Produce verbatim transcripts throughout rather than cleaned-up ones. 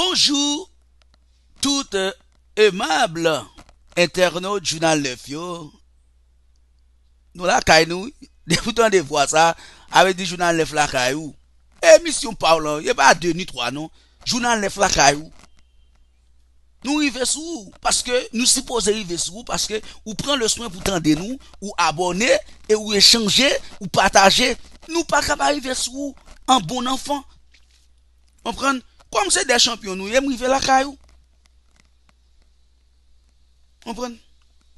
Bonjour, tout euh, aimable internaute journal neuf yo. Nous la caille nous, députant de voir ça avec du journal neuf la caille ou. Émission parlant, y a pas deux ni trois non. Journal neuf la caille ou. Nous arrivons sur vous parce que nous supposons arriver sur vous parce que vous prenez le soin pour tendre nous, ou abonner et ou échanger ou partager. Nous pas capable arriver sur vous en bon enfant. On prend comme c'est des champions, nous aimons arriver la caillou. On prend.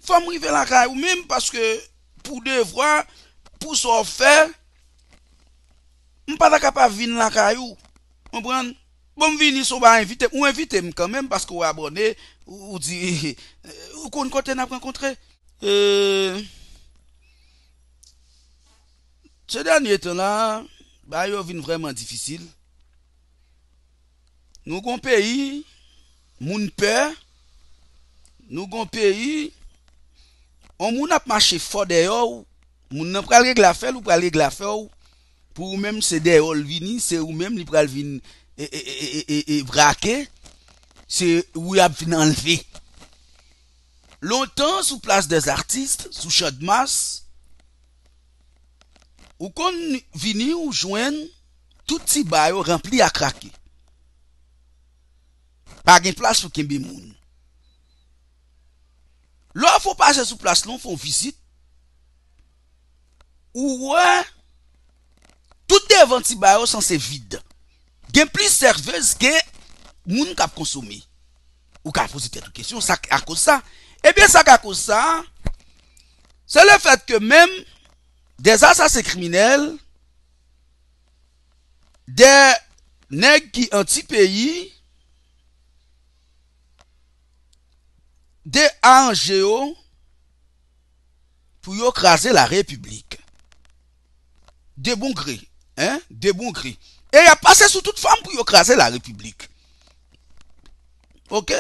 Faut arriver la caillou même parce que pour devoir, pour s'en faire, on pas capable venir la caillou. On prend. Bon, venir sont pas invité ou invité quand même parce que vous abonnez ou dit ou qu'on côté n'a rencontré euh ce dernier temps là bah yo vinn vraiment difficile. Nous gon pays moun peur, nous gon pays on moun a marché fort dehors, moun n'a pas régler affaire ou pas régler affaire pour même c'est dehors vini, c'est ou même li pral vinn et, et, et, et, et braquer, c'est où il a fini enlever. Longtemps, sous place des artistes, sous champ de masse, ou qu'on vini ou joindre, tout petit bail rempli à craquer. Pas de place pour qu'il y ait moun. Là, il faut passer sous place, là, il faut visite. Ou ouais, tout devant petit bail censé vide. Gen plus serveuse que moun k'ap consommer ou k'ap poser toute question ça à cause ça et bien ça à cause ça c'est le fait que même des assassins criminels, des nègres qui anti-pays, des angéo pour y écraser la République de bon gré, hein, de bon gré. Et il a passé sous toute forme pour écraser la République. Ok?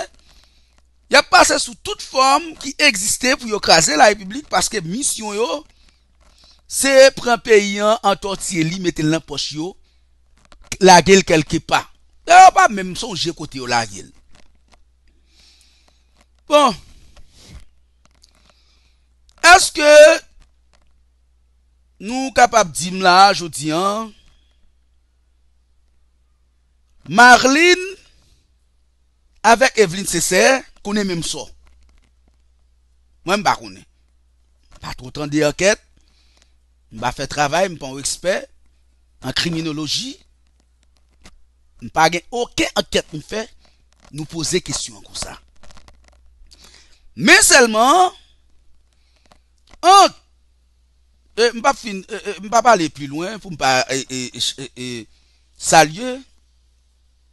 Il a passé sous toute forme qui existait pour écraser la République parce que mission yo, c'est prendre pays en tortiller li, mettre dans poche yo, la gueule quelque part. D'ailleurs, pas même songer côté yo la gueule. Bon. Est-ce que nous capables de dire là, je dis, hein? Marlène avec Évelyne Césaire connaît même ça. Moi je ne connais pas. Pas trop temps d'enquête. Je fais travail, je ne suis pas expert en criminologie. Je ne fais aucune enquête nous fait nous poser question comme ça. Mais seulement en je ne vais pas aller plus loin pour ne pas saluer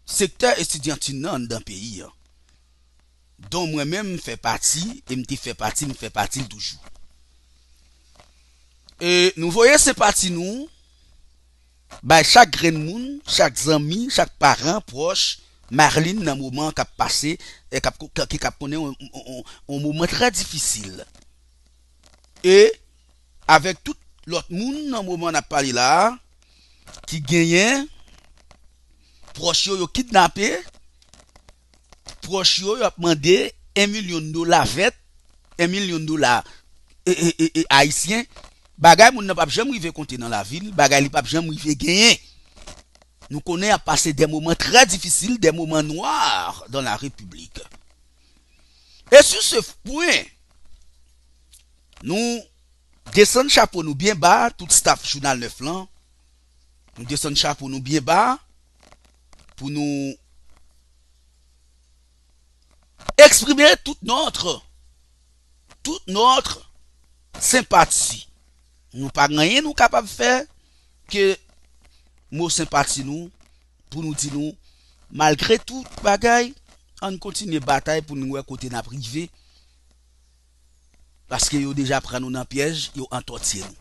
secteur étudiantin dans le pays, dont moi-même fais partie, et me fait partie, me fait partie toujours. Et nous voyons ces parties nous, bah chaque grain de monde, chaque ami, chaque parent proche, Marlène dans un moment qui a passé, et qui a connu un moment très difficile. Et avec tout l'autre monde dans un moment n'a parlé là, qui gagnait. Proche yo yo kidnappé, proche yo yo a demandé un million de dollars vêt, un million de dollars et, et, et, et haïtien, bagay moun n'a pas jamais rivé compter dans la ville, bagay li pas jamais rivé gagner. Nous connaissons à passer des moments très difficiles, des moments noirs dans la République. Et sur ce point, nous descendons chapeau nous bien bas, tout staff journal neuf lan, nous descendons chapeau nous bien bas, pour nous exprimer toute notre, toute notre sympathie. Nous pas rien nous capable de faire que mot sympathie nous, pour nous dire nous, malgré tout bagaille, on continue la bataille pour nous côté na privé, parce que yo déjà pris nous dans piège, yo entortillé nous.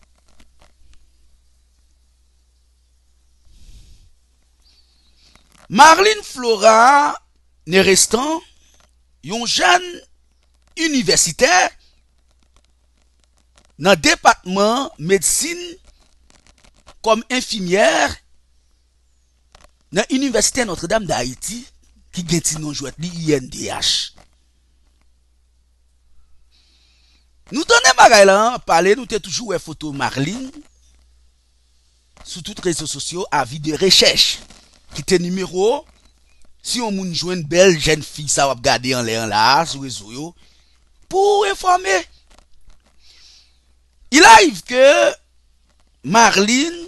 Marlène Flora Norestant, yon jeune universitaire dans le département médecine comme infirmière dans l'université Notre-Dame d'Haïti, qui gen ti non jouet li I N D H. Nous donnons bagay là, parler, nous t'es toujours une photo Marlène sur toutes les réseaux sociaux, avis de recherche qui t'es numéro. Si on moun joue une belle jeune fille, ça va regarder en l'air là, sur les réseaux pour informer. Il arrive que Marlène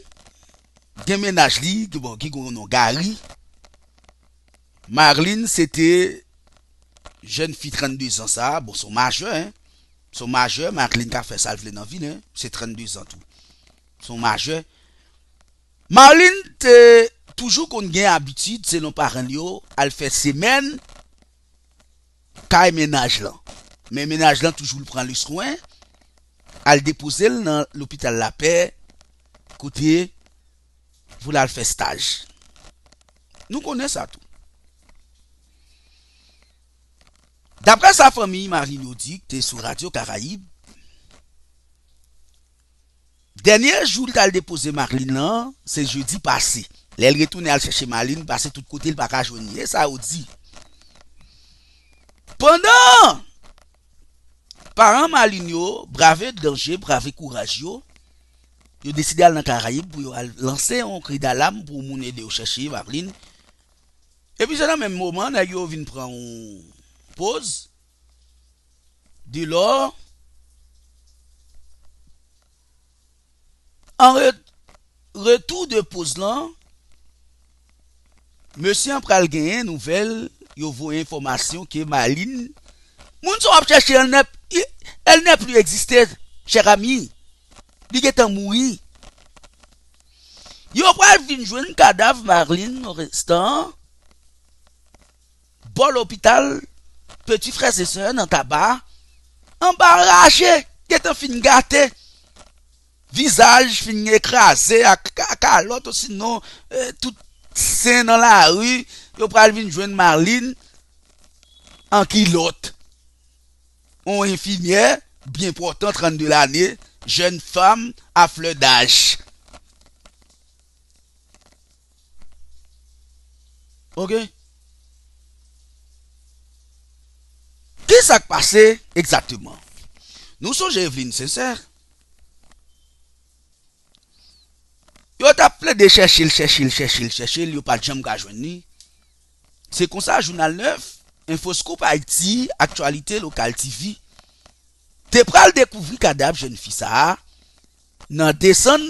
déménage li, bon, qui gon Garry. Marlène c'était jeune fille trente-deux ans ça, bon son majeur hein. Son majeur, Marlène a fait ça dans la ville, hein? C'est trente-deux ans tout. Son majeur. Marlène, t'es toujours qu'on gagne habitude, selon parents, elle fait semaine, qu'elle ménage là. Mais ménage là, toujours le prend le soin, elle dépose dans l'hôpital La Paix, côté, vous la fait stage. Nous connaissons ça tout. D'après sa famille, Marlène nous dit que tu es sur Radio Caraïbes. Dernier jour qu'elle a déposé Marlène là, c'est jeudi passé. Elle retourne à chercher Marlène, passer tout côté, elle n'a pas joindre. Ça a dit. Pendant, parents Marlène, brave danger, brave courage, ils ont décidé d'aller dans Caraïbes pour lancer un cri d'alarme pour les aider à chercher Marlène. Et puis, dans le même moment, ils ont venu prendre un. Pose, de l'or, en re, retour de pose là, monsieur en pral gagner nouvelle, yo voit information que Marlène, moun son ap cherche, elle n'a elle n'a plus existé, cher ami, li getan mouri. Yo pral vin jwenn cadavre Marlène Norestant, bon l'hôpital. Petit frère et soeur dans tabac, embarrassé, qui est un fin gâté, visage fin écrasé, à calotte, sinon, euh, tout sain dans la rue, yo pral vin joindre Marlène en kilote. On infirmière, bien portant, trente-deux l'année, jeune femme à fleur d'âge. Ok? Qu'est-ce qui s'est passé exactement? Nous sommes Évelyne Césaire. Ils ont appelé de chercher, chercher, chercher, chercher. Ils n'ont pas de jambes à joindre. C'est comme ça, journal neuf, Infoscope Haïti, Actualité Locale T V. Te pral découvrir cadavre jeune fille ça. Nan descend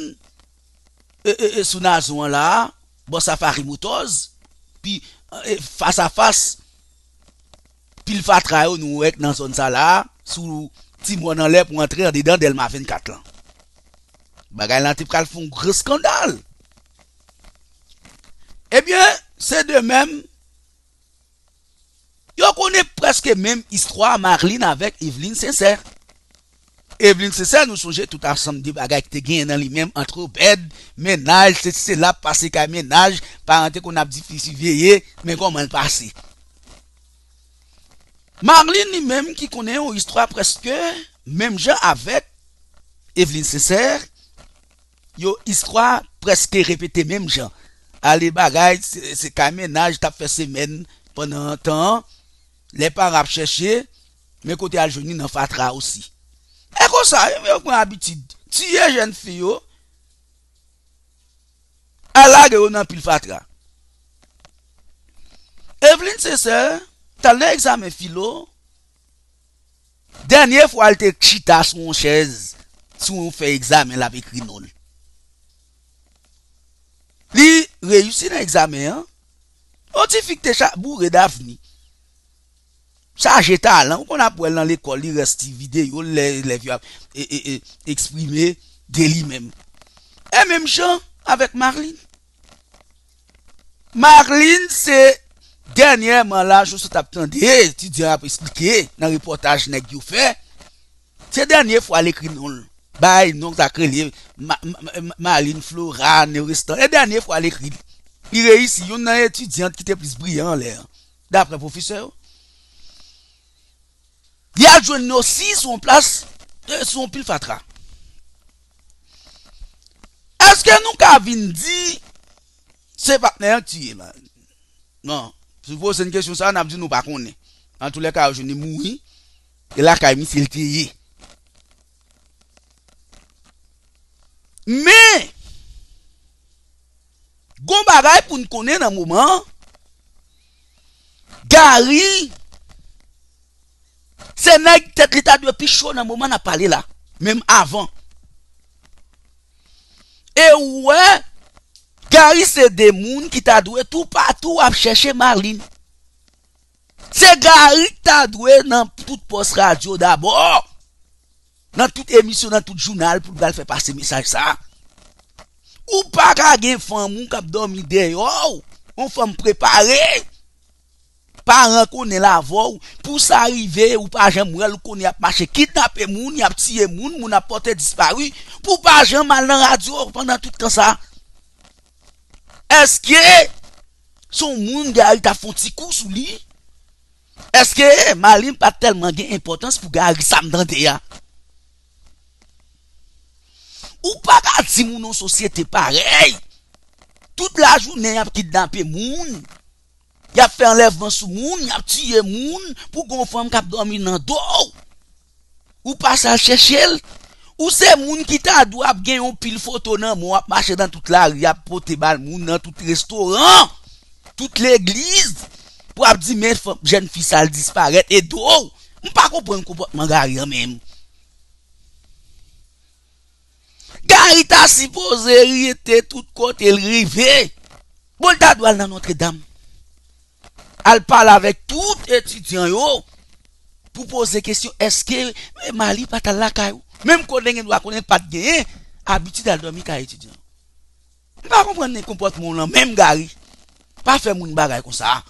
euh, euh, sous nazon là, bon safari motose, puis euh, face à face. Il va travailler nous être dans zone ça là sous timon en l'air pour entrer dedans d'Elma vingt-quatre ans. Bagay là t'es pral font gros scandale. Eh bien, c'est de même yo connaît presque même histoire Marlène avec Évelyne Sincère. Évelyne Sincère nous songeait tout ensemble des bagay qui te gagne dans lui même entre bed, ménage, c'est c'est là passer qu'à ménage, parenté qu'on a difficile vieillir, mais comment passer? Marlène lui-même qui connaît une histoire presque même genre avec Évelyne Césaire, yo histoire presque répétée même genre. Allez bagay, c'est qu'un ménage t'a fait semaine pendant un temps, les parents chercher, mais côté Aljouni n'en fatra aussi. Et comme ça, yo prend habitude. Tuer jeune fille yo, à la gueule n'en pile fatra. Évelyne Césaire t'as l'examen philo, dernière fois elle te chita sur une chaise, si on fait examen la écrit non. Li réussit dans l'examen, hein? On t'y fique te bourré d'avenir. Ça j'ai talent, on a pour elle dans l'école, il reste vidéo, les vieux exprimer de lui-même. Et même chose avec Marlène. Marlène c'est dernièrement là, je suis attendu, tu diras pour expliquer dans le reportage que vous faites. C'est la dernière fois l'écrit non. Bye, non, ça crée Marlène Flora, Norestant. La dernière fois l'écrit. Il réussit, il y a un étudiant qui était plus brillant l'air. D'après le professeur. Il a joué aussi son place, son pile fatra. Est-ce que nous avons dit, c'est pas un tué, non? Si vous posez une question, ça, n'a pas dit nous pas connaît. En tous les cas, je n'ai mouru. Et là, quand il s'est tiré. Mais, gon bagay pour nous connaître dans le moment, Garry, c'est nèg tête l'état de pichon dans le moment, on a parlé là, même avant. Et ouais, Garry, c'est des mouns qui t'a doué tout partout à chercher Marlène. C'est Garry qui t'a doué dans toute poste radio d'abord, dans toute émission, dans tout journal, pour faire passer message ça. Ou pas qu'à gen femme moun k'ap dormi dehors, on femme préparée. Parents connaissent la voix pour s'arriver ou pas jamais ou elle connaît à marcher kidnapper moun, y a tirer moun, moun a porté disparu pour pas jamais mal dans radio pendant tout temps ça. Est-ce que son moun Garry t'a font petit coup sous lui? Est-ce que Marlène pas tellement gain importance pour Garry ça me dante ya? Ou pas qu'à dire moun en société pareil. Toute la journée, y a kidnappé moun. Y a fait enlèvement sous moun, y a tué moun pour qu'on femme qui dormi dans dos. Ou pas ça chercher. Ou c'est moun qui t'a doit gagner un pile photo nan moi marcher dans toute la rue, y a porter bal moun dans tout restaurant, toute l'église pour dire mais jeune fille ça disparaître et dos. On pas comprendre comportement Garry même. Garry t'a supposé y était tout côté le rivé. Bon t'a doit dans Notre-Dame. Elle parle avec tout étudiant yo pour poser question est-ce que Marlène pas ta la caillou même qu'on ne doit connaître pas de gain habitude à dormir ca étudiant. Pas comprendre le comportement là même Garry. Pas faire moun bagay comme ça.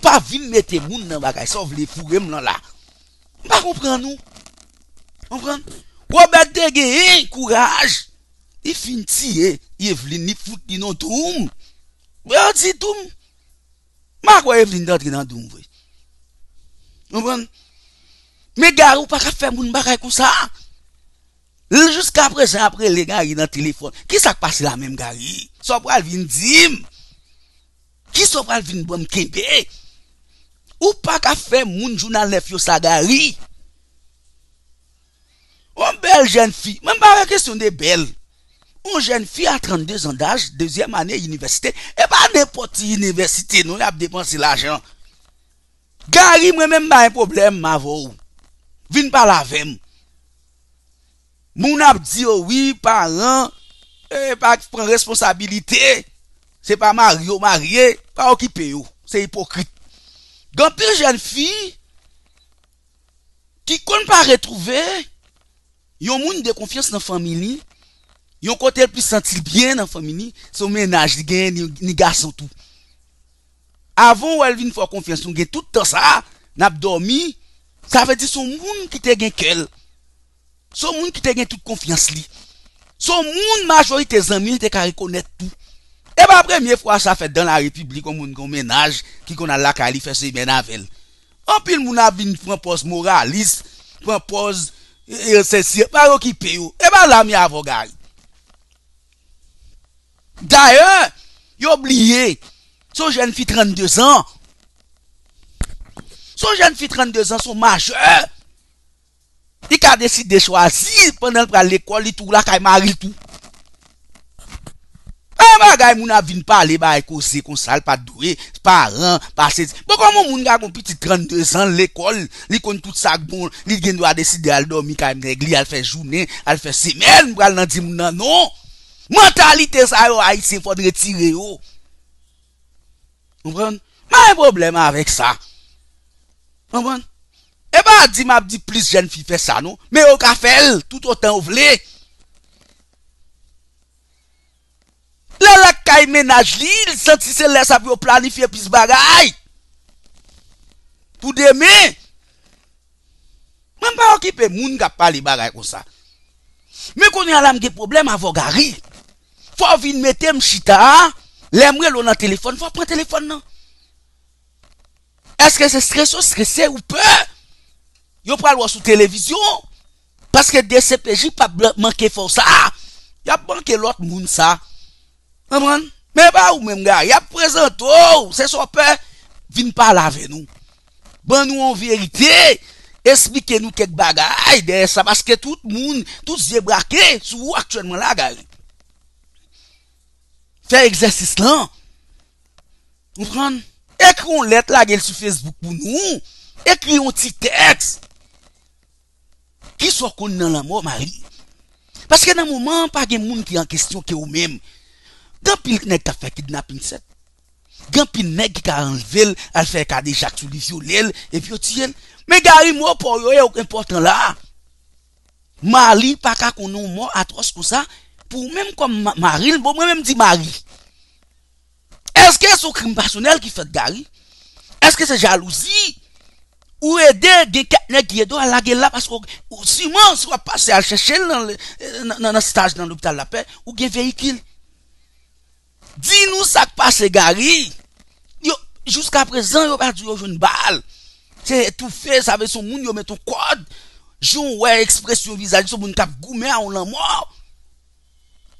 Pas vinn mettre moun dans bagay sauf les fourrer là là. Pas comprendre nous. Comprendre Robert te gain courage. Il fin tirer, il Évelyne ni fout ni non toum. Ouais dit toum. Ma quoi Évelyne d'entrer dans doum vrai. Comprendre? Mais Garry ou pas ka faire moun bagay comme ça. Jusqu'à présent après les Garry dans téléphone. Qui ça passe la même Garry? Ça pral vinn dim. Qui ça pral vinn bon kembe? Ou pas ka faire moun journal neuf yo sa Garry. Une belle jeune fille, même pas la question de belle. Une jeune fille à trente-deux ans d'âge, deuxième année université, et pas n'importe quelle université, nous a dépensé l'argent. Garry, moi-même, pas un problème, ma voix. Vine pas la vem. Moun ap di oui, parents, et pas prendre responsabilité. C'est pas marié ou marié, pas occupé ou. C'est hypocrite. Grand pire jeune fille, qui compte pas retrouver, yon moun de confiance dans famille, yon côté plus sentir bien dans famille, son ménage gagne ni, ni garçon tout. Avant elle vient faire confiance, on gagne tout temps ça, n'a dormi, ça veut dire son moun qui te gagne qu'elle. Son moun qui te gagne toute confiance li. Son moun majorité amis te ka reconnaître tout. Et pas bah, première fois ça fait dans la République on moun gon ménage qui qu'on a la cali fait semaine avec. En pile moun a vinn prend pose moraliste, prend pose et c'est pas occupé ou et ben là mi avocat d'ailleurs il oublié son jeune fille trente-deux ans son jeune fille trente-deux ans son majeur il a décidé de choisir pendant pour l'école tout là qu'il marie tout ah bagay moun a vinn parler ba cause comme ça pas doué parents passé bon comment moun gars mon petit trente-deux ans l'école li connait tout ça bon li gen doit décider à dormir quand régli à faire journée à faire semaine pour nan di moun nan non mentalité ça yo haïtien faut retirer yo comprendre pas un problème avec ça comprendre et pas dit m'a dit plus jeune fille fait ça non mais au café tout autant ou vle. Là, la caille ménage l'île, senti se laisse à planifier plus bagaille. Pour demain. Même pas occupé moun ka parler bagaille comme ça. Mais qu'on y a là des problèmes avec Garry. Faut venir mettre m'chita, l'aimer l'on a téléphone, faut prendre téléphone non. Est-ce que c'est stressé, stressé ou peur? Yo pral voir sur télévision parce que D C P J pas manquer fort ça. Y a manqué l'autre moun ça. Mais pas ou même gars, il y a présenté, c'est son père, viens parler avec nous. Ben nous en vérité, expliquez-nous quelques bagailles de ça, parce que tout le monde, tout se braqué sur vous actuellement là, gars. Faire exercice là. Vous comprenez? Écrivons une lettre là sur Facebook pour nous. Écrivons un petit texte. Qui soit connu dans la mort, Marie? Parce que dans le moment, pas de monde qui est en question qui est au même. Quand pile nèg qui a fait kidnapping set. Quand pile nèg qui a enlevé, a fait cadre Jacques sur lui violer et puis tirer. Mais Garry mort pour yo est important là. Mali pas ka qu'on mort atroce comme ça pour même comme Marie, bon moi même dit Marie. Est-ce que c'est un crime personnel qui fait Garry? Est-ce que c'est jalousie ou aider des quatre nèg qui est dans la guerre là parce que sûrement si on va passer à chercher dans dans stage dans l'hôpital la paix ou des véhicules. Dis-nous ça qui passe, Garry. Jusqu'à présent, il n'y a pas de balle. C'est tout fait, ça veut son monde, il met ton code. Joue, ouais, expression visage, son monde cap goumé, on l'a mort.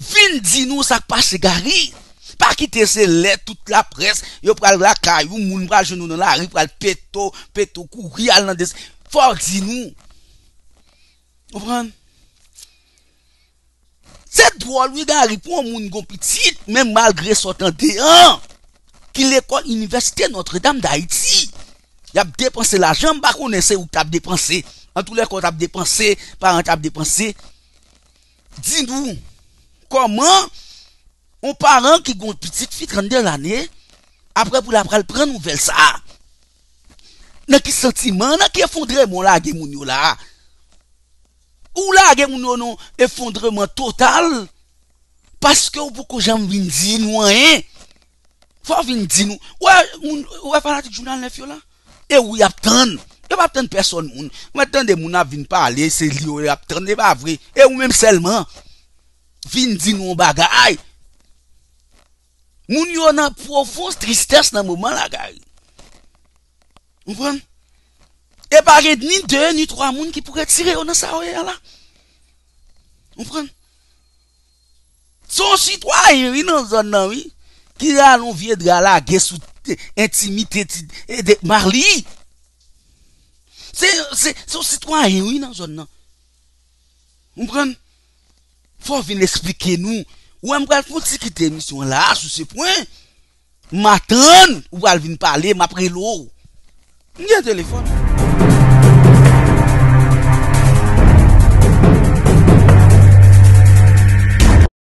Vin, dis-nous ça qui passe, Garry. Pas quitter ces lettres, toute la presse, il prend la caillou, il prend le genou dans la rue, il prend le péto, péto, courir, il prend des. Faut dis-nous. Vous comprenez? C'est drôle, oui, Garry, pour un monde petit, même malgré son trente et un, qui l'école université Notre-Dame d'Haïti, il a dépensé l'argent, pas connaissez où tu as dépensé. En tous les cas, tu as dépensé, parents tu as dépensé. Dis-nous, comment un parent qui a une petite fille trente-deux années, après pour la prendre une nouvelle ça? Dans quel sentiment, dans quel effondrement là, mon là? Ou là, il y a un effondrement total parce que beaucoup de gens viennent dire nous, hein? Faut venir dire nous. Ouais, ouais, fanatique journal neuf là. Et oui, attendre. Il n'y a pas de personne, moun. Attendre moun a vinn parler, c'est lié, attendre pas vrai. Et ou même seulement venir dire nous bagaille. Moun yo nan profonde tristesse dans moment là, gars. Vous comprenez? Et pas ni deux, ni trois moun qui pourraient tirer dans sa oreille là. Vous comprenez? Son citoyen, oui, dans zone là, oui, qui a l'on vieux de la guerre sous intimité de Marli. C'est son citoyen, oui, dans zone là. Vous comprenez? Faut venir expliquer nous. Ou on va faire quitter mission là, sur ce point. M'attendre, ou va venir parler, m'après l'eau. Il y a un téléphone.